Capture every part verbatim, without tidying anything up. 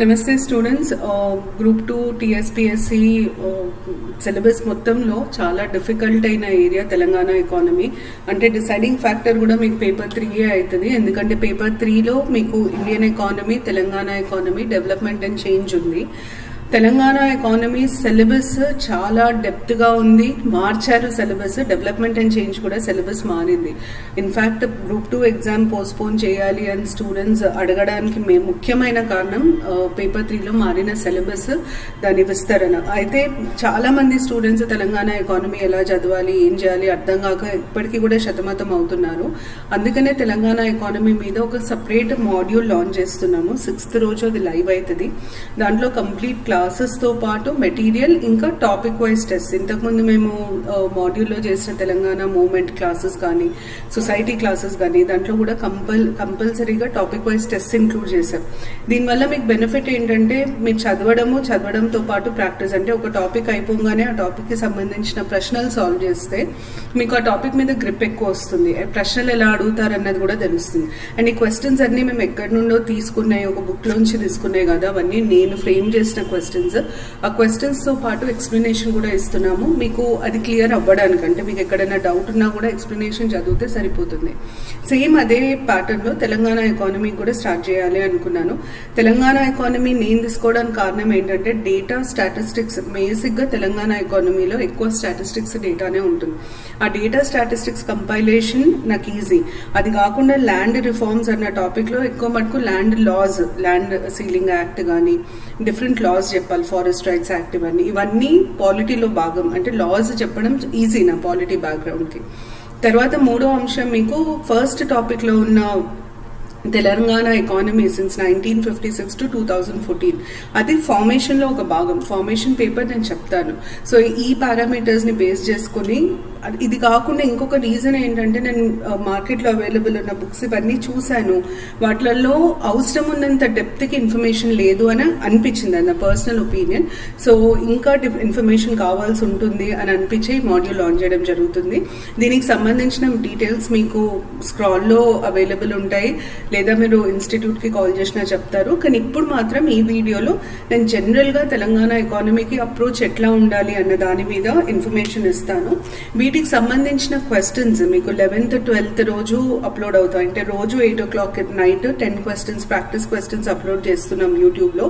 నమస్తే students group two TSPSC syllabus మొత్తంలో చాలా డిఫికల్ట్ అయిన ఏరియా తెలంగాణ ఎకానమీ అంటే డిసైడింగ్ ఫ్యాక్టర్ కూడా మీకు పేపర్ थ्री ఏ అవుతది ఎందుకంటే పేపర్ थ्री లో మీకు Indian economy Telangana economy development and change ఉంది తెలంగాణ ఎకానమీ సిలబస్ చాలా డెప్త్ గా ఉంది మార్చారు సిలబస్ డెవలప్‌మెంట్ అండ్ చేంజ్ కూడా సిలబస్ మారింది in fact group two exam postpone చేయాలి అని స్టూడెంట్స్ అడగడానికి మే ముఖ్యమైన కారణం పేపర్ थ्री లో మారిన సిలబస్ దాని విస్తరణ అయితే చాలా మంది స్టూడెంట్స్ తెలంగాణ ఎకానమీ ఎలా చదవాలి ఏం చేయాలి అర్థం కాక ఇప్పటికి కూడా శతమతం అవుతున్నారు అందుకనే తెలంగాణ ఎకానమీ మీద ఒక సెపరేట్ మాడ్యూల్ లాంచ్ చేస్తున్నాము సిక్స్త్ రోజు అది లైవ్ అవుతది దాంట్లో కంప్లీట్ क्लासेस तो पाटो मटेरियल इंका टॉपिक वाइज टेस्ट इंतक मुंदु मेमू मॉड्यूल तेलंगाणा मूवमेंट क्लासेस गानी सोसाइटी क्लासेस गानी दांट्लो कूडा कंपल कंपल्सरीगा टॉपिक वाइज टेस्ट इंक्लूड चेशाम दीनिवल्ल मीकु बेनिफिट एंटंटे मीरु चदवडमु चदवडंतो पाटु प्राक्टिस अंटे ओक टॉपिक अयिपोगाने आ टॉपिक की संबंधिंचिन प्रश्नलु सॉल्व चेस्ते मीकु आ टॉपिक मीद ग्रिप एक्कुव वस्तुंदी प्रश्नलु एला अडुगुतारु अन्नदि कूडा तेलुस्तुंदी अंड ई क्वेश्चन्स अन्नी मेमु एक्कड नुंडो तीसुकुन्नायि ओक बुक लोंचि तीसुकुन्नायि कदा అవన్నీ నేను ఫ్రేమ్ చేసిన क्वेश्चन्स आ क्वेश्चन्स तो पाटू एक्सप्लेनेशन कूडा इस्तुन्नामु मीकु अदि क्लियर अव्वडानिकि अंटे मीकु एक्कडैना डाउट उन्ना कूडा एक्सप्लेनेशन चदिविते सरिपोतुंदी सेम अदे पैटर्न लो तेलंगाणा इकानमी कूडा स्टार्ट चेयाली अनुकुन्नानु तेलंगाणा इकानमी नेनु तीसुकोवडानिकि कारणम एंटंटे डेटा स्टाटिस्टिक्स बेसिक गा तेलंगाणा इकानमीलो एक्कुव स्टाटिस्टिक्स डेटाने उंटुंदी आ डेटा स्टाटिस्टिक्स कंपैलेशन नाकु ईजी अदि काकुंडा लैंड रिफॉर्म्स अन्न टॉपिक लो एक्कुव मट्टकु land laws land ceiling act गानी different law forest rights act इवన్నీ पॉलिटी లో భాగం అంటే లాస్ చెప్పడం ఈజీ నా पॉलिटी బ్యాక్గ్రౌండ్ కి తర్వాత మూడో అంశం మీకు ఫస్ట్ టాపిక్ లో ఉన్న Telangana economy since nineteen fifty six to two thousand fourteen అది ఫార్మేషన్ లో ఒక భాగం ఫార్మేషన్ పేపర్ నేను చెప్తాను సో ఈ పారామీటర్స్ ని బేస్ చేసుకొని ఇది కాకుండా ఇంకొక రీజన్ ఏంటంటే నేను మార్కెట్ లో అవైలబుల్ ఉన్న బుక్స్ ఇవన్నీ చూసాను వాటిల్లో అవసరం ఉన్నంత డెప్త్ కి ఇన్ఫర్మేషన్ లేదు అని అనిపిస్తుంది నా పర్సనల్ ఒపీనియన్ సో ఇంకా ఇన్ఫర్మేషన్ కావాల్సి ఉంటుంది అని అనిపించే మాడ్యూల్ లాంచ్ చేయడం జరుగుతుంది దీనికి సంబంధించిన డీటెయిల్స్ మీకు స్క్రాల్ లో అవైలబుల్ ఉంటాయి లేదా మీరు ఇన్స్టిట్యూట్ కి కాల్ చేసినా చెప్తారు కానీ ఇప్పుడు మాత్రం ఈ వీడియోలో నేను జనరల్ గా తెలంగాణ ఎకానమీకి అప్రోచ్ ఎట్లా ఉండాలి అన్న దాని మీద ఇన్ఫర్మేషన్ ఇస్తాను వీటికి సంబంధించిన క్వశ్చన్స్ మీకు లెవెన్త్ ట్వెల్త్ రోజు అప్లోడ్ అవుతాయి అంటే రోజు eight o'clock night ten questions practice questions upload చేస్తున్నాం YouTube లో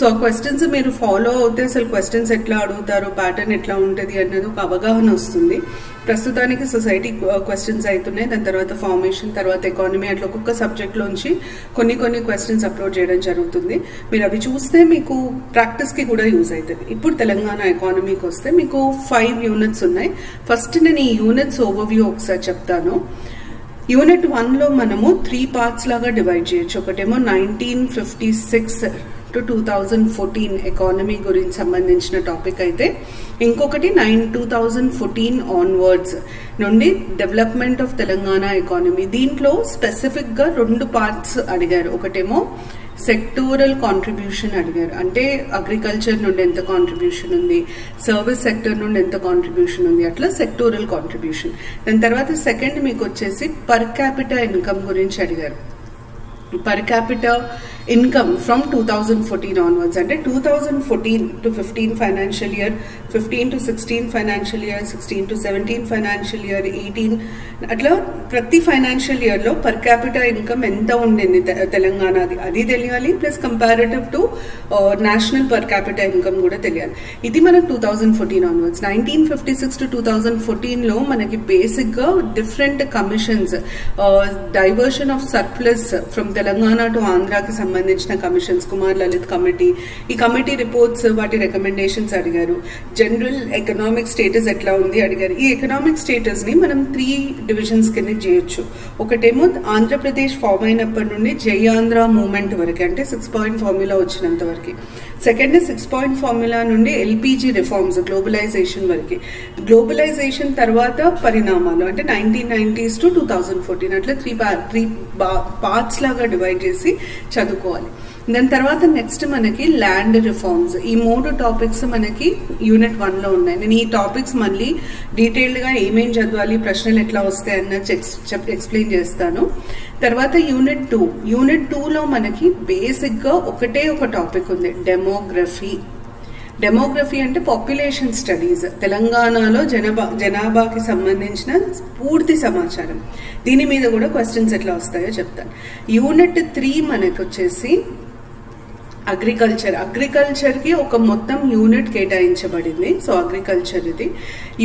సో ఆ క్వశ్చన్స్ మీరు ఫాలో అవుతే అసలు క్వశ్చన్స్ ఎట్లా అడుగుతారు ప్యాటర్న్ ఎట్లా ఉంటది అన్నది ఒక అవగాహన వస్తుంది ప్రస్తుతానికి సొసైటీ క్వశ్చన్స్ అవుతున్నాయి దాని తర్వాత ఫార్మేషన్ తర్వాత ఎకానమీ అట్లా ఒక్కొక్క సబ్జెక్ట్ లోంచి కొన్ని కొన్ని క్వశ్చన్స్ అప్లోడ్ చేయడం జరుగుతుంది మీరు అవి చూస్తే మీకు ప్రాక్టీస్ కి కూడా యూస్ అవుతది ఇప్పుడు తెలంగాణ ఎకానమీకి వస్తే మీకు ఫైవ్ యూనిట్స్ ఉన్నాయి ఫస్ట్ నేను ఈ యూనిట్స్ ఓవర్ వ్యూ ఒకసారి చెప్తాను యూనిట్ వన్ లో మనము త్రీ పార్ట్స్ లాగా డివైడ్ చేయొచ్చు ఒకటేమో nineteen fifty six to two thousand fourteen economy గురించి సంబంధించిన టాపిక్ అయితే ఇంకొకటి nine two thousand fourteen onwards నుండి డెవలప్‌మెంట్ ఆఫ్ తెలంగాణ ఎకానమీ దీంట్లో స్పెసిఫిక్ గా రెండు పార్ట్స్ అడిగారు ఒకటేమో సెక్టోరల్ కాంట్రిబ్యూషన్ అడిగారు అంటే అగ్రికల్చర్ నుండి ఎంత కాంట్రిబ్యూషన్ ఉంది సర్వీస్ సెక్టర్ నుండి ఎంత కాంట్రిబ్యూషన్ ఉంది అట్లా సెక్టోరల్ కాంట్రిబ్యూషన్ దాని తర్వాత సెకండ్ మీకు వచ్చేసి పర్ క్యాపిటల్ ఇన్కమ్ గురించి అడిగారు per capita income from two thousand fourteen onwards and two thousand fourteen to fifteen financial year fifteen to sixteen financial year sixteen to seventeen financial year eighteen atla prati financial year lo per capita income enta undindi telangana adi adi teliyali plus comparative to uh, national per capita income kuda teliyali idi manaku two thousand fourteen onwards nineteen fifty six to two thousand fourteen lo manaki basic ga different commissions uh, diversion of surplus from Telangana to ఆంధ్రాకి సంబంధించిన commissions Kumar Lalit committee ఈ committee reports వాటి recommendations అడిగారు general economic status ఎట్లా ఉంది అడిగారు ఈ economic status ని మనం త్రీ డివిజన్స్ కింద చేయొచ్చు ఒకటేమో ఆంధ్రప్రదేశ్ ఫామ్ అయినప్పటి నుండి జై ఆంధ్ర మూవ్మెంట్ వరకు అంటే సిక్స్ పాయింట్ ఫార్ములా వచ్చినంత వరకు సెకండ్ సిక్స్ పాయింట్ ఫార్ములా నుండి ఎల్పీజీ రిఫార్మ్స్ గ్లోబలైజేషన్ వరకు గ్లోబలైజేషన్ తర్వాత పరిణామాలు అంటే nineteen nineties to two thousand fourteen అట్లా త్రీ త్రీ పార్ట్స్ లాగా డివైడ్ చేసి చదువుకోవాలి. దాని తర్వాత నెక్స్ట్ మనకి ల్యాండ్ రిఫార్మ్స్, ఈ మూడు టాపిక్స్ మనకి యూనిట్ వన్ లో ఉన్నాయి. నేను ఈ టాపిక్స్ మళ్ళీ డీటెయిల్డ్ గా ఏమేం చదవాలి, ప్రశ్నలు ఎట్లా వస్తాయి అన్నది ఎక్స్ప్లెయిన్ చేస్తాను. తర్వాత యూనిట్ టూ యూనిట్ టూ లో మనకి బేసిక్ గా ఒకటే ఒక టాపిక్ ఉంది, డెమోగ్రఫీ. డెమోగ్రఫీ అంటే పాపులేషన్ స్టడీస్, తెలంగాణలో జనాభా జనాభాకి సంబంధించిన పూర్తి సమాచారం. దీని మీద కూడా క్వశ్చన్స్ ఎట్లా వస్తాయో చెప్తాను. యూనిట్ త్రీ మనకు వచ్చేసి అగ్రికల్చర్ అగ్రికల్చర్ కి ఒక మొత్తం యూనిట్ కేటాయించబడింది, సో అగ్రికల్చర్ ఇది.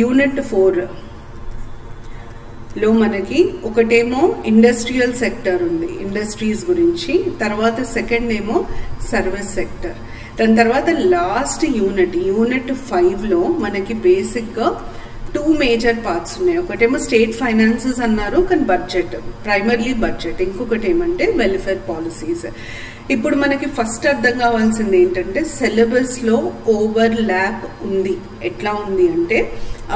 యూనిట్ ఫోర్ లో మనకి ఒకటేమో ఇండస్ట్రియల్ సెక్టర్ ఉంది, ఇండస్ట్రీస్ గురించి. తర్వాత సెకండ్ ఏమో సర్వీస్ సెక్టర్. దాని తర్వాత లాస్ట్ యూనిట్ యూనిట్ ఫైవ్ లో మనకి బేసిక్ గా టూ మేజర్ పార్ట్స్ ఉన్నాయి. ఒకటేమో స్టేట్ ఫైనాన్సెస్ అన్నారు, కానీ బడ్జెట్, ప్రైమర్లీ బడ్జెట్. ఇంకొకటి ఏమంటే వెల్ఫేర్ పాలసీస్. ఇప్పుడు మనకి ఫస్ట్ అర్థం కావాల్సింది ఏంటంటే సిలబస్ లో ఓవర్ ల్యాప్ ఉంది. ఎట్లా ఉంది అంటే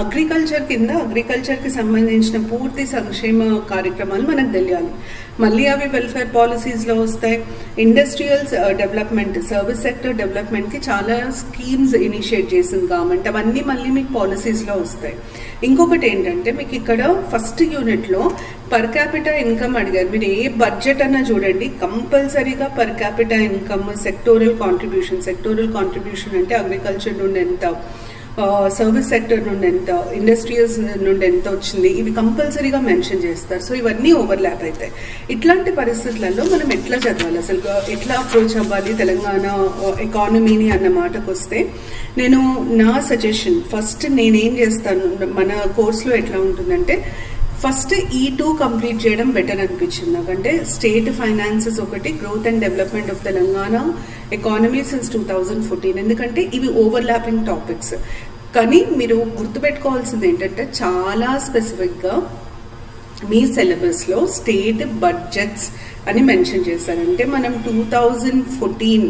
అగ్రికల్చర్ కింద అగ్రికల్చర్ కి సంబంధించిన పూర్తి సంక్షేమ కార్యక్రమాలు మనకు తెలియాలి, మళ్ళీ అవి వెల్ఫేర్ పాలసీస్ లో వస్తాయి. Industrial development, service sector development కి చాలా స్కీమ్స్ ఇనిషియేట్ చేసింది గవర్నమెంట్, అవన్నీ మళ్ళీ మీకు పాలసీస్ లో వస్తాయి. ఇంకొకటి ఏంటంటే మీకు ఇక్కడ ఫస్ట్ యూనిట్ లో పర్ క్యాపిటల్ ఇన్కమ్ అడిగారు. మీరు ఏ బడ్జెట్ అన్నా చూడండి, కంపల్సరీగా per capital income, sectoral contribution sectoral contribution అంటే అగ్రికల్చర్ నుండి ఎంత, సర్వీస్ సెక్టర్ నుండి ఎంత, ఇండస్ట్రియల్స్ నుండి ఎంత వచ్చింది, ఇవి కంపల్సరీగా మెన్షన్ చేస్తారు. సో ఇవన్నీ ఓవర్లాప్ అవుతాయి. ఇట్లాంటి పరిస్థితులలో మనం ఎట్లా చదవాలి, అసలు ఎట్లా అప్రోచ్ అవ్వాలి తెలంగాణ ఎకానమీని అన్న మాటకు వస్తే, నేను నా సజెషన్ ఫస్ట్ నేనేం చేస్తాను, మన కోర్సులో ఎట్లా ఉంటుందంటే ఫస్ట్ ఈ టూ కంప్లీట్ చేయడం బెటర్ అనిపించింది నాకంటే. స్టేట్ ఫైనాన్సెస్ ఒకటి, growth and development of Telangana economy since two thousand fourteen, ఎందుకంటే ఇవి ఓవర్లాపింగ్ టాపిక్స్. కానీ మీరు గుర్తుపెట్టుకోవాల్సింది ఏంటంటే చాలా స్పెసిఫిక్గా మీ సిలబస్లో స్టేట్ బడ్జెట్స్ అని మెన్షన్ చేశారంటే మనం two thousand fourteen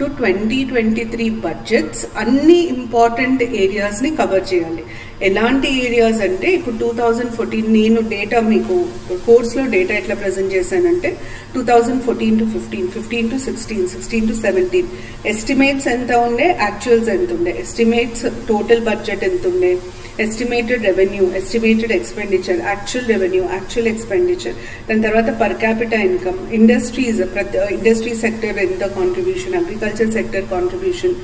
to twenty twenty three budgets అన్ని ఇంపార్టెంట్ ఏరియాస్ని కవర్ చేయాలి. ఎలాంటి ఏరియాస్ అంటే ఇప్పుడు టూ థౌజండ్ ఫోర్టీన్ నేను డేటా మీకు కోర్స్లో డేటా ఎట్లా ప్రజెంట్ చేశానంటే two thousand fourteen to fifteen fifteen to sixteen sixteen to seventeen estimates ఎంత ఉండే, యాక్చువల్స్ ఎంత ఉండే, ఎస్టిమేట్స్ టోటల్ బడ్జెట్ ఎంత ఉండే, estimated revenue, estimated expenditure, actual revenue, actual expenditure. దాని తర్వాత పర్ క్యాపిటల్ ఇన్కమ్, ఇండస్ట్రీస్, ప్రతి ఇండస్ట్రీ సెక్టర్ ఎంత contribution, agriculture sector contribution,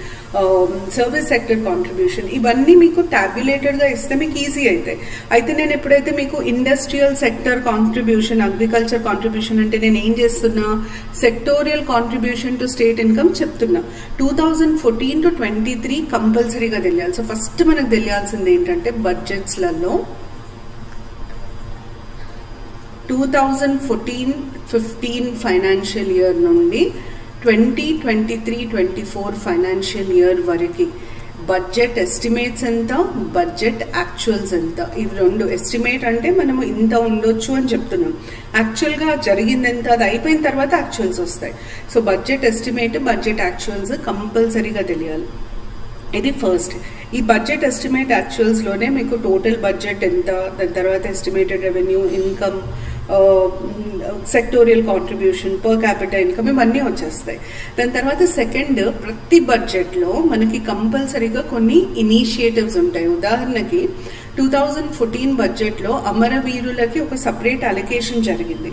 service sector contribution, ఇవన్నీ మీకు టాబ్యులేటెడ్గా ఇస్తే మీకు ఈజీ అవుతాయి. అయితే నేను ఎప్పుడైతే మీకు industrial sector contribution, agriculture contribution అంటే నేను ఏం చేస్తున్నా, sectorial contribution to state income చెప్తున్నా. Two thousand fourteen to twenty three కంపల్సరీగా తెలియాలి. సో ఫస్ట్ మనకు తెలియాల్సింది ఏంటంటే బడ్జెట్స్ లలో two thousand fourteen fifteen financial year నుండి twenty twenty three twenty four financial year వరకు బడ్జెట్ ఎస్టిమేట్స్ ఎంత, బడ్జెట్ యాక్చువల్స్ ఎంత, ఇవి రెండు. ఎస్టిమేట్ అంటే మనము ఇంత ఉండొచ్చు అని చెప్తున్నాం, యాక్చువల్గా జరిగింది ఎంత, అది అయిపోయిన తర్వాత యాక్చువల్స్ వస్తాయి. So budget estimate, budget actuals కంపల్సరీగా తెలియాలి. ఇది ఫస్ట్. ఈ బడ్జెట్ ఎస్టిమేట్ యాక్చువల్స్లోనే మీకు టోటల్ బడ్జెట్ ఎంత, దాని తర్వాత estimated revenue, income, sectorial contribution, per capital income, ఇవన్నీ వచ్చేస్తాయి. దాని తర్వాత సెకండ్, ప్రతి బడ్జెట్లో మనకి కంపల్సరీగా కొన్ని ఇనిషియేటివ్స్ ఉంటాయి. ఉదాహరణకి టూ థౌజండ్ ఫోర్టీన్ బడ్జెట్లో అమరవీరులకి ఒక సపరేట్ అలొకేషన్ జరిగింది.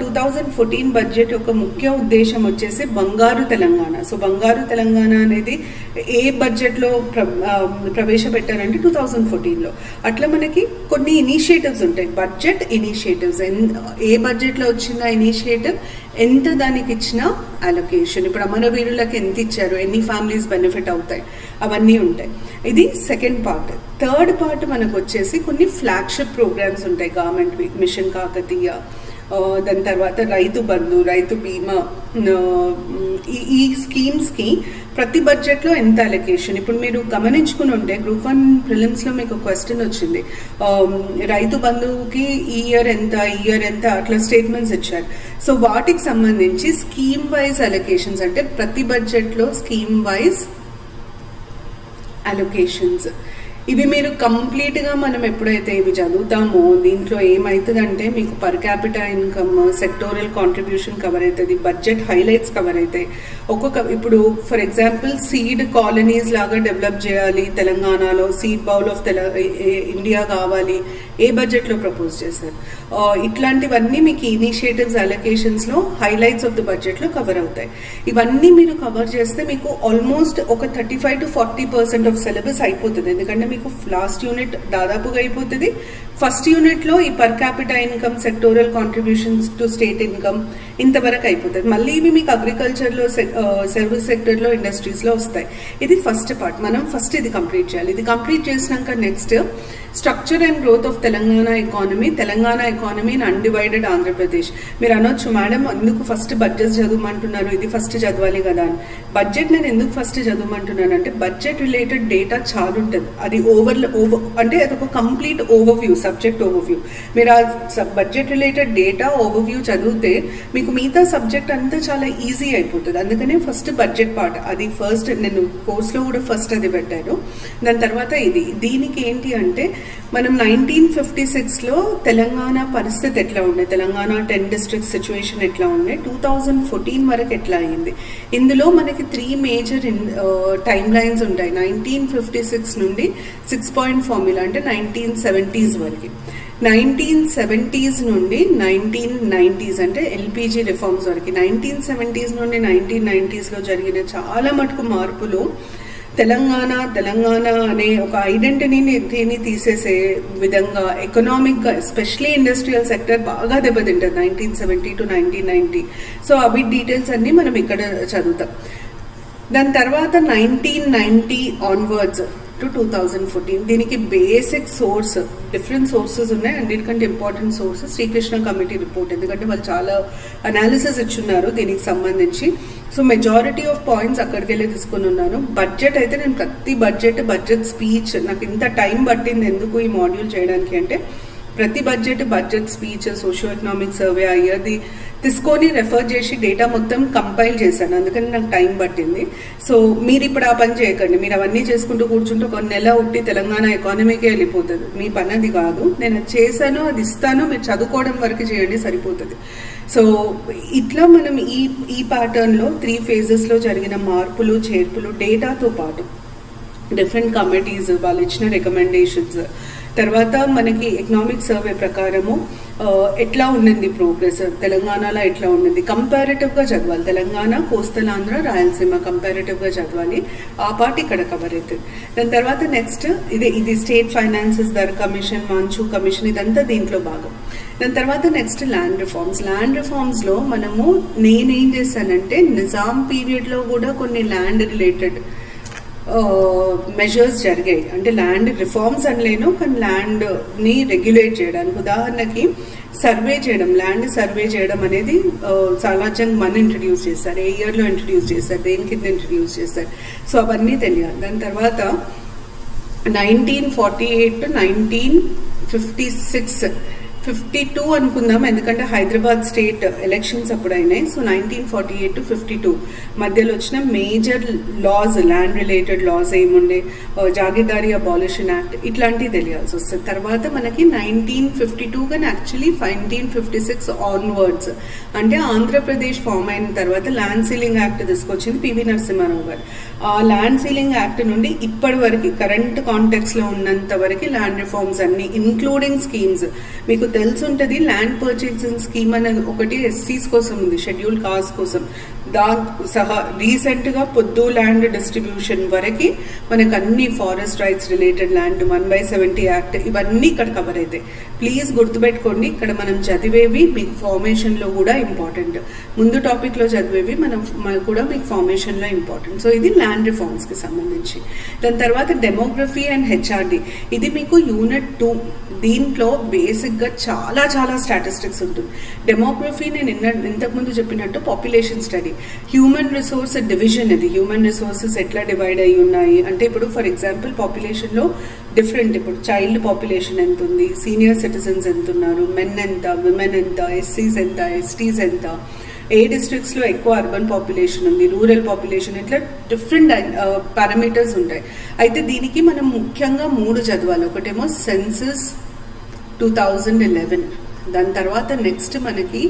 టూ థౌజండ్ ఫోర్టీన్ బడ్జెట్ యొక్క ముఖ్య ఉద్దేశం వచ్చేసి బంగారు తెలంగాణ. సో బంగారు తెలంగాణ అనేది ఏ బడ్జెట్లో ప్ర ప్రవేశపెట్టారంటే టూ థౌజండ్ ఫోర్టీన్లో. అట్లా మనకి కొన్ని ఇనిషియేటివ్స్ ఉంటాయి, బడ్జెట్ ఇనిషియేటివ్స్. ఏ బడ్జెట్లో వచ్చిన ఇనిషియేటివ్ ఎంత, దానికి ఇచ్చిన అలొకేషన్, ఇప్పుడు అమరవీరులకు ఎంత ఇచ్చారు, ఎన్ని ఫ్యామిలీస్ బెనిఫిట్ అవుతాయి, అవన్నీ ఉంటాయి. ఇది సెకండ్ పార్ట్. థర్డ్ పార్ట్ మనకు వచ్చేసి కొన్ని ఫ్లాగ్షిప్ ప్రోగ్రామ్స్ ఉంటాయి గవర్నమెంట్, మిషన్ కాకతీయ, దాని తర్వాత రైతు బంధు రైతు బీమా ఈ ఈ స్కీమ్స్ కి ప్రతి బడ్జెట్ లో ఎంత అలొకేషన్ ఇప్పుడు మీరు గమనించుకొని ఉంటే గ్రూప్ वन ప్రిలిమ్స్ లో మీకు క్వశ్చన్ వచ్చింది రైతు బంధుకి ఈ ఇయర్ ఎంత ఈ ఇయర్ ఎంత అట్లా స్టేట్మెంట్స్ ఇచ్చారు సో వాటికి సంబంధించి స్కీమ్ వైస్ అలొకేషన్స్ అంటే ప్రతి బడ్జెట్ లో స్కీమ్ వైస్ అలొకేషన్స్ ఇవి మీరు కంప్లీట్ గా మనం ఎప్పుడైతే ఇవి చదువుతామో దీంట్లో ఏమైతుందంటే మీకు per capita income sectoral contribution cover అవుతుంది బడ్జెట్ హైలైట్స్ కవర్ అవుతాయి ఒక్కొక్క ఇప్పుడు ఫర్ ఎగ్జాంపుల్ సీడ్ కాలనీస్ లాగా డెవలప్ చేయాలి తెలంగాణలో సీడ్ బౌల్ ఆఫ్ ఇండియా కావాలి ఏ బడ్జెట్ లో ప్రపోజ్ చేశారు ఇట్లాంటివన్నీ మీకు ఇనిషియేటివ్స్ అలొకేషన్స్ లో హైలైట్స్ ఆఫ్ ది బడ్జెట్ లో కవర్ అవుతాయి ఇవన్నీ మీరు కవర్ చేస్తే మీకు ఆల్మోస్ట్ ఒక thirty five to forty percent of syllabus అయిపోతుంది ఎందుకంటే लास्ट यूनिट दादापुगा अयिपोतदी फस्ट यूनिट लो ई per capita income sectoral contributions to state income इंतवरकु अयिपोतदी मल्ली इवि मीकु अग्रिकल्चर लो सर्विस सेक्टर लो इंडस्ट्रीज लो वस्तायि इदी फस्ट पार्ट मनं फस्ट इदी कंप्लीट चेयाली इदी कंप्लीट चेसिनांका next structure and growth of Telangana economy Telangana economy in undivided Andhra Pradesh मीरु अनोच्चु मैडम एंदुकु फस्ट बड्जेट चदवमंटुन्नानु इदी फस्ट चदवाली कदा बड्जेट नेनु एंदुकु फस्ट चदवमंटुन्नानु अंटे बड्जेट रिलेटेड डेटा चाला उंटदी अदी ओवर अंटे अदొక कंप्लीट ओवरव्यू सब्जेक्ट ओवरव्यू मीरु आ बड्जेट रिलेटेड डेटा ओवरव्यू चदिविते मीकु मिगता सब्जेक्ट अंता चाला ईजी अयिपोतदी अंदुकने फस्ट बड्जेट पार्ट अदी फस्ट नेनु कोर्स लो कूडा फस्ट अदी पेट्टानु दानि तर्वात इदी दीनिकि एंटि अंटे మనం నైన్టీన్ ఫిఫ్టీ సిక్స్ లో తెలంగాణ పరిస్థితి ఎట్లా ఉండే తెలంగాణ టెన్ డిస్ట్రిక్ట్స్ సిచువేషన్ ఎట్లా ఉండే టూ థౌజండ్ ఫోర్టీన్ వరకు ఎట్లా అయింది ఇందులో మనకి త్రీ మేజర్ టైమ్ లైన్స్ ఉంటాయి నైన్టీన్ ఫిఫ్టీ సిక్స్ నుండి సిక్స్ పాయింట్ ఫార్ములా అంటే నైన్టీన్ సెవెంటీస్ వరకు నైన్టీన్ సెవెంటీస్ నుండి నైన్టీన్ నైన్టీస్ అంటే ఎల్పిజి రిఫార్మ్స్ వరకు నైన్టీన్ సెవెంటీస్ నుండి నైన్టీన్ నైన్టీస్ లో జరిగిన చాలా మటుకు మార్పులు తెలంగాణ తెలంగాణ అనే ఒక ఐడెంటిటీని తీసేసే విధంగా ఎకనామిక్ ఎస్పెషల్లీ ఇండస్ట్రియల్ సెక్టర్ బాగా దెబ్బతింటుంది nineteen seventy to nineteen ninety so అవి డీటెయిల్స్ అన్ని మనం ఇక్కడ చదువుతాం దాని తర్వాత nineteen ninety onwards to two thousand fourteen దీనికి బేసిక్ సోర్స్ డిఫరెంట్ సోర్సెస్ ఉన్నాయి అన్నిటికంటే important source Srikrishna committee report ఎందుకంటే వాళ్ళు చాలా అనాలిసిస్ ఇచ్చున్నారు దీనికి సంబంధించి సో మెజారిటీ ఆఫ్ పాయింట్స్ అక్కడికి వెళ్ళి తీసుకుని ఉన్నాను బడ్జెట్ అయితే నేను ప్రతి బడ్జెట్ బడ్జెట్ స్పీచ్ నాకు ఇంత టైం పట్టింది ఎందుకు ఈ మాడ్యూల్ చేయడానికి అంటే ప్రతి budget budget speech socio economic survey అయ్యేది తీసుకొని రెఫర్ చేసి డేటా మొత్తం కంపైల్ చేశాను అందుకని నాకు టైం పట్టింది సో మీరు ఇప్పుడు ఆ పని చేయకండి మీరు అవన్నీ చేసుకుంటూ కూర్చుంటే ఒక నెల ఉట్టి తెలంగాణ ఎకానమీకే వెళ్ళిపోతుంది మీ పని అది కాదు నేను చేశాను అది ఇస్తాను మీరు చదువుకోవడం వరకు చేయండి సరిపోతుంది సో ఇట్లా మనం ఈ ఈ ప్యాటర్న్లో త్రీ ఫేజెస్లో జరిగిన మార్పులు చేర్పులు డేటాతో పాటు డిఫరెంట్ కమిటీస్ వాళ్ళు ఇచ్చిన రికమెండేషన్స్ తర్వాత మనకి ఎకనామిక్ సర్వే ప్రకారము ఎట్లా ఉండింది ప్రోగ్రెస్ తెలంగాణలో ఎట్లా ఉండింది కంపారేటివ్గా చదవాలి తెలంగాణ కోస్తలాంధ్ర రాయలసీమ కంపారేటివ్గా చదవాలి ఆ పార్ట్ ఇక్కడ కవర్ అవుతుంది దాని తర్వాత నెక్స్ట్ ఇది ఇది స్టేట్ ఫైనాన్సెస్ దర్ కమిషన్ మంచు కమిషన్ ఇదంతా దీంట్లో భాగం దాని తర్వాత నెక్స్ట్ ల్యాండ్ రిఫార్మ్స్ ల్యాండ్ రిఫార్మ్స్లో మనము నేనేం చేశానంటే నిజాం పీరియడ్లో కూడా కొన్ని ల్యాండ్ రిలేటెడ్ మెజర్స్ జరిగాయి అంటే ల్యాండ్ రిఫార్మ్స్ అనలేను కానీ ల్యాండ్ని రెగ్యులేట్ చేయడానికి ఉదాహరణకి సర్వే చేయడం ల్యాండ్ సర్వే చేయడం అనేది సాలార్జంగ్ వన్ ఇంట్రడ్యూస్ చేశారు ఏ ఇయర్లో ఇంట్రడ్యూస్ చేశారు దేని కింద ఇంట్రడ్యూస్ చేశారు సో అవన్నీ తెలియాలి దాని తర్వాత nineteen forty eight to nineteen fifty six fifty two అనుకుందాం ఎందుకంటే హైదరాబాద్ స్టేట్ ఎలక్షన్స్ అప్పుడు అయినాయి so nineteen forty eight to fifty two మధ్యలో వచ్చిన major laws land related laws ఏముండే జాగీర్దారీ అబాలిషన్ యాక్ట్ ఇట్లాంటివి తెలియాల్సి వస్తుంది తర్వాత మనకి నైన్టీన్ ఫిఫ్టీ టూ కానీ actually nineteen fifty six onwards అంటే ఆంధ్రప్రదేశ్ ఫామ్ అయిన తర్వాత ల్యాండ్ సీలింగ్ యాక్ట్ తీసుకొచ్చింది పివి నరసింహారావు గారు ఆ ల్యాండ్ సీలింగ్ యాక్ట్ నుండి ఇప్పటి వరకు కరెంట్ కాంటాక్ట్స్లో ఉన్నంత వరకు ల్యాండ్ రిఫార్మ్స్ అన్ని ఇంక్లూడింగ్ స్కీమ్స్ మీకు తెలుసుంటది ల్యాండ్ పర్చేసింగ్ స్కీమ్ అనేది ఒకటి ఎస్సీస్ కోసం ఉంది షెడ్యూల్ కాస్ట్ కోసం దా సహా రీసెంట్గా పొద్దు ల్యాండ్ డిస్ట్రిబ్యూషన్ వరకు మనకి అన్ని forest rights related land one by seventy act ఇవన్నీ ఇక్కడ కవర్ అవుతాయి. ప్లీజ్ గుర్తుపెట్టుకోండి, ఇక్కడ మనం చదివేవి మీకు ఫార్మేషన్ లో కూడా ఇంపార్టెంట్, ముందు టాపిక్ లో చదివేవి మనం కూడా మీకు ఫార్మేషన్ లో ఇంపార్టెంట్. సో ఇది ల్యాండ్ రిఫార్మ్స్ కి సంబంధించి. దాని తర్వాత డెమోగ్రఫీ అండ్ హెచ్ఆర్డి, ఇది మీకు యూనిట్ టూ. దీంట్లో బేసిక్గా చాలా చాలా స్టాటిస్టిక్స్ ఉంటుంది. డెమోగ్రఫీ నేను నిన్న ఇంతకుముందు చెప్పినట్టు population study. Human resource division, ఇది హ్యూమన్ రిసోర్సెస్ ఎట్లా డివైడ్ అయ్యి ఉన్నాయి అంటే, ఇప్పుడు ఫర్ ఎగ్జాంపుల్ పాపులేషన్లో డిఫరెంట్, ఇప్పుడు చైల్డ్ పాపులేషన్ ఎంత ఉంది, సీనియర్ సిటిజన్స్ ఎంత ఉన్నారు, మెన్ ఎంత, విమెన్ ఎంత, ఎస్సీస్ ఎంత, ఎస్టీస్ ఎంత, ఏ డిస్ట్రిక్ట్స్లో ఎక్కువ అర్బన్ పాపులేషన్ ఉంది, రూరల్ పాపులేషన్, ఇట్లా డిఫరెంట్ పారామీటర్స్ ఉంటాయి. అయితే దీనికి మనం ముఖ్యంగా మూడు చదవాలి. ఒకటేమో సెన్సస్ టూ థౌజండ్ ఎలెవెన్, దాని తర్వాత నెక్స్ట్ మనకి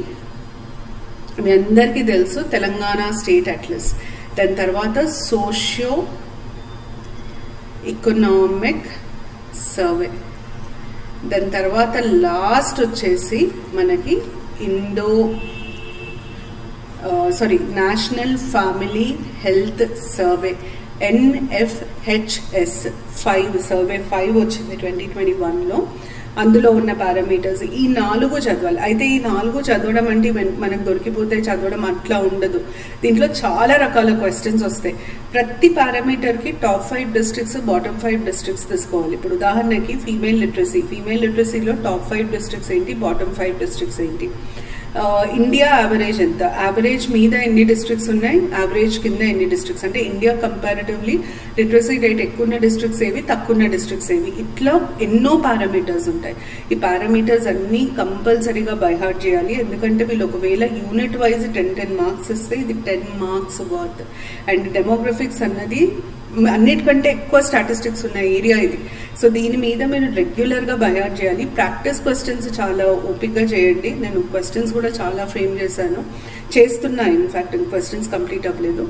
మీ అందరికీ తెలుసు తెలంగాణ స్టేట్ అట్లస్, దాని తర్వాత సోషియో ఎకనామిక్ సర్వే, దాని తర్వాత లాస్ట్ వచ్చేసి మనకి Indo sorry national family health survey NFHS five survey five వచ్చింది ట్వంటీ ట్వంటీ వన్లో, అందులో ఉన్న పారామీటర్స్. ఈ నాలుగు చదవాలి. అయితే ఈ నాలుగు చదవడం అంటే మనకు దొరికిపోతే చదవడం అట్లా ఉండదు. దీంట్లో చాలా రకాల క్వశ్చన్స్ వస్తాయి. ప్రతి పారామీటర్కి top five districts, bottom five districts తీసుకోవాలి. ఇప్పుడు ఉదాహరణకి ఫీమేల్ లిటరసీ, ఫీమేల్ లిటరసీలో టాప్ ఫైవ్ డిస్ట్రిక్ట్స్ ఏంటి, బాటమ్ ఫైవ్ డిస్ట్రిక్ట్స్ ఏంటి, ఇండియా యావరేజ్ ఎంత, యావరేజ్ మీద ఎన్ని డిస్ట్రిక్ట్స్ ఉన్నాయి, యావరేజ్ కింద ఎన్ని డిస్ట్రిక్ట్స్, అంటే ఇండియా కంపారిటివ్లీ లిటరసీ రేట్ ఎక్కువ ఉన్న డిస్ట్రిక్ట్స్ ఏవి, తక్కువ ఉన్న డిస్ట్రిక్ట్స్ ఏవి, ఇట్లా ఎన్నో పారామీటర్స్ ఉంటాయి. ఈ పారామీటర్స్ అన్నీ కంపల్సరీగా బైహార్ట్ చేయాలి. ఎందుకంటే వీళ్ళు ఒకవేళ unit wise ten ten marks ఇస్తే ఇది ten marks worth. And demographics అన్నది అన్నిటికంటే ఎక్కువ స్టాటిస్టిక్స్ ఉన్న ఏరియా ఇది. సో దీని మీద మీరు రెగ్యులర్గా బయాట్ చేయాలి. ప్రాక్టీస్ క్వశ్చన్స్ చాలా ఓపిక్గా చేయండి. నేను క్వశ్చన్స్ కూడా చాలా ఫ్రేమ్ చేశాను, చేస్తున్నా ఇన్ఫ్యాక్ట్, క్వశ్చన్స్ కంప్లీట్ అవ్వలేదు.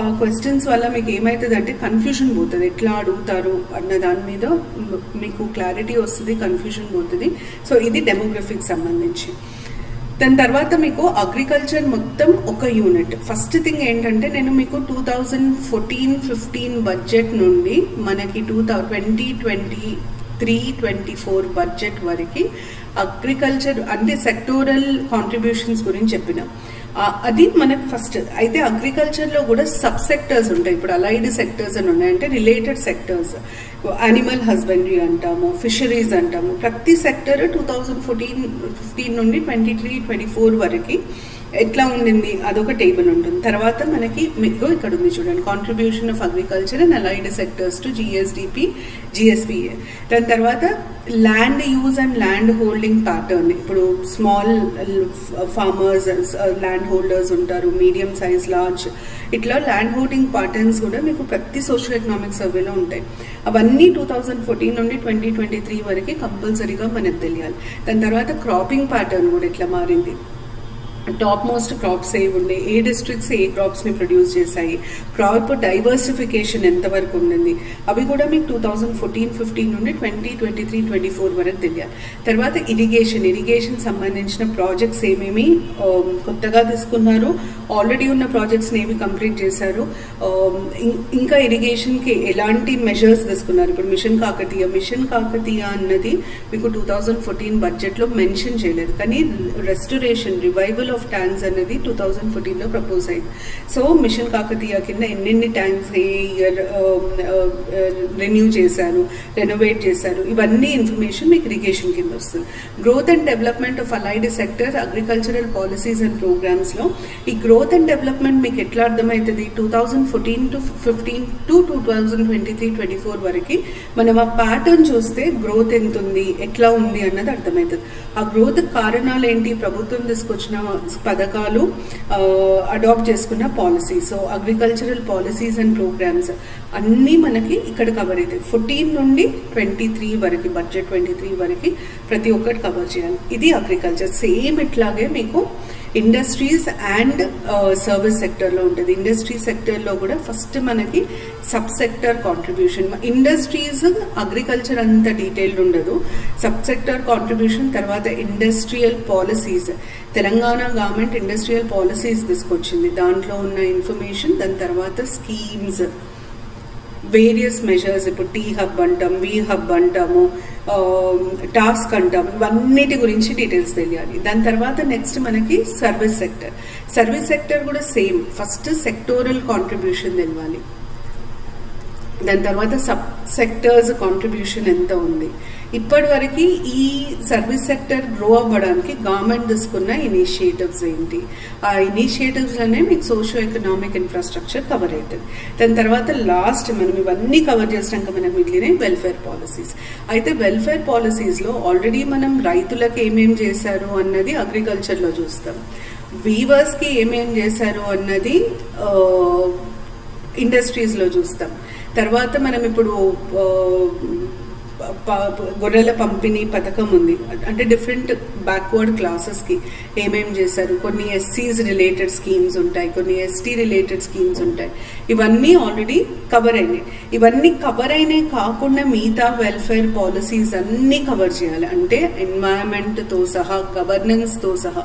ఆ క్వశ్చన్స్ వల్ల మీకు ఏమవుతుంది అంటే కన్ఫ్యూషన్ పోతుంది, ఎట్లా అడుగుతారు అన్న దాని మీద మీకు క్లారిటీ వస్తుంది, కన్ఫ్యూషన్ పోతుంది. సో ఇది డెమోగ్రఫీకి సంబంధించి. దాని తర్వాత మీకు అగ్రికల్చర్ మొత్తం ఒక యూనిట్. ఫస్ట్ థింగ్ ఏంటంటే నేను మీకు two thousand fourteen fifteen budget నుండి మనకి టూ థౌ twenty twenty three twenty four budget వరకు అగ్రికల్చర్ అంటే సెక్టోరల్ కాంట్రిబ్యూషన్స్ గురించి చెప్పినాం. అది మనకు ఫస్ట్. అయితే అగ్రికల్చర్లో కూడా సబ్ సెక్టర్స్ ఉంటాయి. ఇప్పుడు అలైడ్ సెక్టర్స్ అని ఉన్నాయి, అంటే రిలేటెడ్ సెక్టర్స్. యానిమల్ హస్బెండరీ అంటాము, ఫిషరీస్ అంటాము. ప్రతి sector two thousand fourteen fifteen నుండి ట్వంటీ త్రీ ట్వంటీ ఫోర్ వరకు ఎట్లా ఉండింది అదొక టేబుల్ ఉంటుంది. తర్వాత మనకి మీకు ఇక్కడ ఉంది చూడండి, contribution of agriculture and allied sectors to GSDP GSPA. దాని తర్వాత land use and land holding pattern. ఇప్పుడు స్మాల్ ఫార్మర్స్, ల్యాండ్ హోల్డర్స్ ఉంటారు, మీడియం సైజ్, లార్జ్, ఇట్లా ల్యాండ్ హోల్డింగ్ ప్యాటర్న్స్ కూడా మీకు ప్రతి సోషల్ ఎకనామిక్ సర్వేలో ఉంటాయి. అవన్నీ టూ థౌజండ్ ఫోర్టీన్ నుండి ట్వంటీ ట్వంటీ త్రీ వరకు కంపల్సరీగా మనకు తెలియాలి. దాని తర్వాత క్రాపింగ్ ప్యాటర్న్ కూడా ఎట్లా మారింది, టాప్ మోస్ట్ క్రాప్స్ ఏవి ఉన్నాయి, ఏ డిస్ట్రిక్ట్స్ ఏ క్రాప్స్ని ప్రొడ్యూస్ చేశాయి, క్రాప్ డైవర్సిఫికేషన్ ఎంతవరకు ఉండింది, అవి కూడా మీకు టూ థౌజండ్ ఫోర్టీన్ ఫిఫ్టీన్ నుండి twenty twenty three twenty four వరకు తెలియాలి. తర్వాత ఇరిగేషన్, ఇరిగేషన్ సంబంధించిన ప్రాజెక్ట్స్ ఏమేమి కొత్తగా తీసుకున్నారు, ఆల్రెడీ ఉన్న ప్రాజెక్ట్స్ని ఏమి కంప్లీట్ చేశారు, ఇంకా ఇరిగేషన్కి ఎలాంటి మెజర్స్ తీసుకున్నారు. ఇప్పుడు మిషన్ కాకతీయ, మిషన్ కాకతీయ అన్నది మీకు టూ థౌజండ్ ఫోర్టీన్ బడ్జెట్లో మెన్షన్ చేయలేదు, కానీ రెస్టరేషన్ రివైవల్ ఆఫ్ ట్యాంక్స్ అనేది టూ థౌజండ్ ఫోర్టీన్లో ప్రపోజ్ అయింది. సో మిషన్ కాకతీయ కింద ఎన్నెన్ని ట్యాంక్స్ ఏ ఇయర్ రెన్యూ చేశారు, రెనోవేట్ చేశారు, ఇవన్నీ ఇన్ఫర్మేషన్ మీకు ఇరిగేషన్ కింద వస్తుంది. Growth and development of allied sector agricultural policies and ప్రోగ్రామ్స్లో ఈ గ్రోత్ అండ్ డెవలప్మెంట్ మీకు ఎట్లా అర్థమవుతుంది, two thousand fourteen to fifteen to two thousand twenty three twenty four వరకు మనం ఆ ప్యాటర్న్ చూస్తే గ్రోత్ ఎంత ఉంది, ఎట్లా ఉంది అన్నది అర్థమవుతుంది. ఆ గ్రోత్ కారణాలు ఏంటి, ప్రభుత్వం తీసుకొచ్చిన పథకాలు, అడాప్ట్ చేసుకున్న policy. So agricultural policies and programmes అన్నీ మనకి ఇక్కడ కవర్ అవుతాయి. ఫోర్టీన్ నుండి ట్వంటీ త్రీ వరకు, బడ్జెట్ ట్వంటీ త్రీ వరకు ప్రతి ఒక్కటి కవర్ చేయాలి. ఇది అగ్రికల్చర్. సేమ్ ఇట్లాగే మీకు ఇండస్ట్రీస్ అండ్ సర్వీస్ సెక్టర్లో ఉంటుంది. ఇండస్ట్రీ సెక్టర్లో కూడా ఫస్ట్ మనకి sub sector contribution. Industries agriculture అంత డీటెయిల్డ్ ఉండదు. సబ్ సెక్టర్ కాంట్రిబ్యూషన్, తర్వాత industrial policies. Telangana government industrial policies తీసుకొచ్చింది, దాంట్లో ఉన్న ఇన్ఫర్మేషన్. దాని తర్వాత స్కీమ్స్, వేరియస్ మెజర్స్ ఇప్పుడు టీ హబ్ అంటాం, వి హబ్ అంటాము, టాస్క్ అంటాం, ఇవన్నిటి గురించి డీటెయిల్స్ తెలియాలి. దాని తర్వాత నెక్స్ట్ మనకి సర్వీస్ సెక్టర్. సర్వీస్ సెక్టర్ కూడా సేమ్, ఫస్ట్ సెక్టోరల్ కాంట్రిబ్యూషన్ తెలియాలి, దాని తర్వాత సబ్ సెక్టర్స్ కాంట్రిబ్యూషన్ ఎంత ఉంది. ఇప్పటి వరకు ఈ సర్వీస్ సెక్టర్ గ్రో అవ్వడానికి గవర్నమెంట్ తీసుకున్న ఇనిషియేటివ్స్ ఏంటి, ఆ ఇనిషియేటివ్స్లోనే మీకు సోషియో ఎకనామిక్ ఇన్ఫ్రాస్ట్రక్చర్ కవర్ అవుతుంది. దాని తర్వాత లాస్ట్ మనం ఇవన్నీ కవర్ చేసినాక మనకు మిగిలిన వెల్ఫేర్ పాలసీస్. అయితే వెల్ఫేర్ పాలసీస్లో ఆల్రెడీ మనం రైతులకు ఏమేమి చేశారు అన్నది అగ్రికల్చర్లో చూస్తాం, వీవర్స్కి ఏమేమి చేశారు అన్నది ఇండస్ట్రీస్లో చూస్తాం, తర్వాత మనం ఇప్పుడు గొర్రెల పంపిణీ పథకం ఉంది, అంటే డిఫరెంట్ బ్యాక్వర్డ్ క్లాసెస్కి ఏమేమి చేశారు, కొన్ని ఎస్సీస్ రిలేటెడ్ స్కీమ్స్ ఉంటాయి, కొన్ని ఎస్టీ రిలేటెడ్ స్కీమ్స్ ఉంటాయి, ఇవన్నీ ఆల్రెడీ కవర్ అయినాయి. ఇవన్నీ కవర్ అయినాయి కాకుండా మిగతా వెల్ఫేర్ పాలసీస్ అన్నీ కవర్ చేయాలి, అంటే ఎన్వైర్న్మెంట్తో సహా, గవర్నెన్స్తో సహా,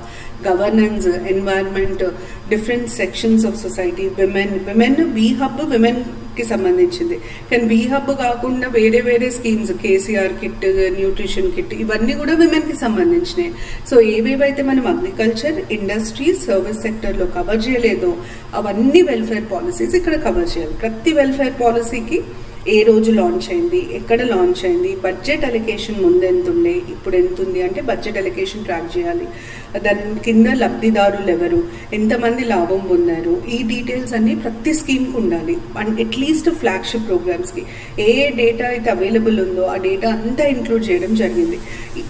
governance, environment, different sections of society, women women B hub women కి సంబంధించింది, కానీ బీ హబ్ కాకుండా వేరే వేరే schemes, KCR kit, nutrition kit, ఇవన్నీ కూడా విమెన్కి సంబంధించినవి. సో ఏవేవైతే మనం అగ్రికల్చర్, ఇండస్ట్రీ, సర్వీస్ సెక్టర్లో కవర్ చేయలేదో అవన్నీ వెల్ఫేర్ పాలసీస్ ఇక్కడ కవర్ చేయాలి. ప్రతి వెల్ఫేర్ పాలసీకి ఏ రోజు లాంచ్ అయింది, ఎక్కడ లాంచ్ అయింది, బడ్జెట్ అలికేషన్ ముందు ఎంత ఉండే, ఇప్పుడు ఎంత ఉంది అంటే బడ్జెట్ అలికేషన్ ట్రాక్ చేయాలి, దాని కింద లబ్ధిదారులు ఎవరు, ఎంతమంది లాభం పొందారు, ఈ డీటెయిల్స్ అన్నీ ప్రతి స్కీమ్కి ఉండాలి. అండ్ అట్లీస్ట్ ఫ్లాగ్షిప్ ప్రోగ్రామ్స్కి ఏ డేటా అయితే అవైలబుల్ ఉందో ఆ డేటా అంతా ఇంక్లూడ్ చేయడం జరిగింది.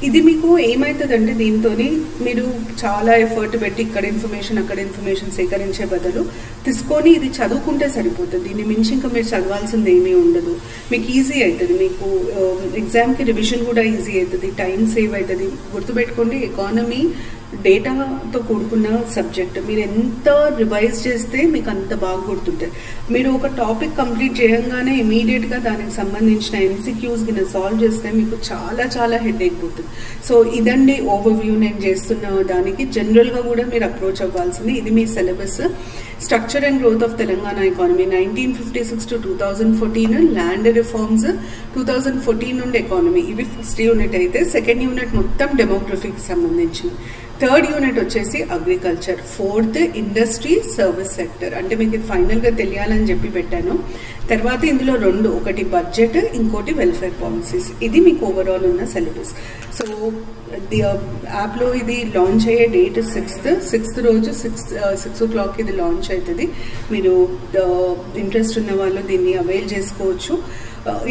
ఇది మీకు ఏమవుతుందంటే దీంతో మీరు చాలా ఎఫర్ట్ పెట్టి ఇక్కడ ఇన్ఫర్మేషన్ అక్కడ ఇన్ఫర్మేషన్ సేకరించే బదులు తీసుకొని ఇది చదువుకుంటే సరిపోతుంది, దీన్ని మించి ఇంకా మీరు చదవాల్సింది ఏమీ ఉండదు, మీకు ఈజీ అవుతుంది, మీకు ఎగ్జామ్కి రివిజన్ కూడా ఈజీ అవుతుంది, టైం సేవ్ అవుతుంది. గుర్తుపెట్టుకోండి, ఎకానమీ డేటాతో కూడుకున్న సబ్జెక్ట్, మీరు ఎంత రివైజ్ చేస్తే మీకు అంత బాగా గుర్తుంటుంది. మీరు ఒక టాపిక్ కంప్లీట్ చేయగానే ఇమీడియట్గా దానికి సంబంధించిన ఎంసీక్యూస్ కింద సాల్వ్ చేస్తే మీకు చాలా చాలా హెడేక్ పోతుంది. సో ఇదండి ఓవర్వ్యూ నేను చేస్తున్న దానికి. జనరల్గా కూడా మీరు అప్రోచ్ అవ్వాల్సింది ఇది. మీ syllabus structure and growth of Telangana economy nineteen fifty six to two thousand fourteen, land reforms two thousand fourteen నుండి ఎకానమీ, ఇవి ఫస్ట్ యూనిట్ అయితే సెకండ్ యూనిట్ మొత్తం డెమోగ్రఫీకి సంబంధించింది, థర్డ్ యూనిట్ వచ్చేసి agriculture, fourth industry, service sector. అంటే మీకు ఇది ఫైనల్గా తెలియాలని చెప్పి పెట్టాను. తర్వాత ఇందులో రెండు, ఒకటి బడ్జెట్, ఇంకోటి వెల్ఫేర్ పాలసీస్. ఇది మీకు ఓవరాల్ ఉన్న సిలబస్. సో ది యాప్లో ఇది లాంచ్ అయ్యే డేట్ సిక్స్త్ సిక్స్త్ రోజు సిక్స్ సిక్స్ ఓ క్లాక్కి ఇది లాంచ్ అవుతుంది. మీరు ఇంట్రెస్ట్ ఉన్న వాళ్ళు దీన్ని అవైల్ చేసుకోవచ్చు.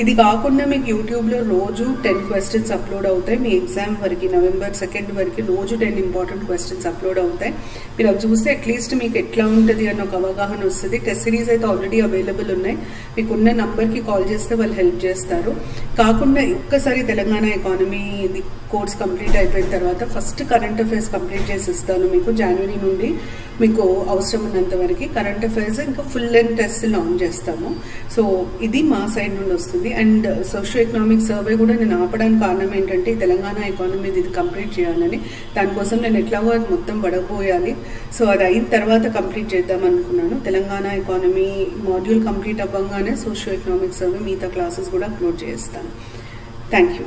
ఇది కాకుండా మీకు యూట్యూబ్లో రోజు టెన్ క్వశ్చన్స్ అప్లోడ్ అవుతాయి. మీ ఎగ్జామ్ వరకు నవంబర్ సెకండ్ వరకు రోజు టెన్ ఇంపార్టెంట్ క్వశ్చన్స్ అప్లోడ్ అవుతాయి. మీరు అవి చూస్తే అట్లీస్ట్ మీకు ఎట్లా ఉంటుంది అని ఒక అవగాహన వస్తుంది. టెస్ట్ సిరీస్ అయితే ఆల్రెడీ అవైలబుల్ ఉన్నాయి, మీకు ఉన్న నంబర్కి కాల్ చేస్తే వాళ్ళు హెల్ప్ చేస్తారు. కాకుండా ఒక్కసారి తెలంగాణ ఎకానమీ ఇది కోర్స్ కంప్లీట్ అయిపోయిన తర్వాత ఫస్ట్ కరెంట్ అఫైర్స్ కంప్లీట్ చేసి ఇస్తాను మీకు. జనవరి నుండి మీకు అవసరం ఉన్నంత వరకు కరెంట్ అఫైర్స్ ఇంకా ఫుల్ లెంగ్త్ టెస్ట్ లాంచ్ చేస్తాము. సో ఇది మా సైడ్ నుండి వస్తుంది. అండ్ సోషియో ఎకనామిక్ సర్వే కూడా నేను ఆపడానికి కారణం ఏంటంటే తెలంగాణ ఎకానమీ ఇది కంప్లీట్ చేయాలని. దానికోసం నేను ఎట్లాగో అది మొత్తం పడపోయాలి. సో అది అయిన తర్వాత కంప్లీట్ చేద్దాం అనుకున్నాను. తెలంగాణ ఎకానమీ మాడ్యూల్ కంప్లీట్ అవ్వగానే సోషియో ఎకనామిక్ సర్వే మిగతా క్లాసెస్ కూడా అప్లోడ్ చేస్తాను. Thank you.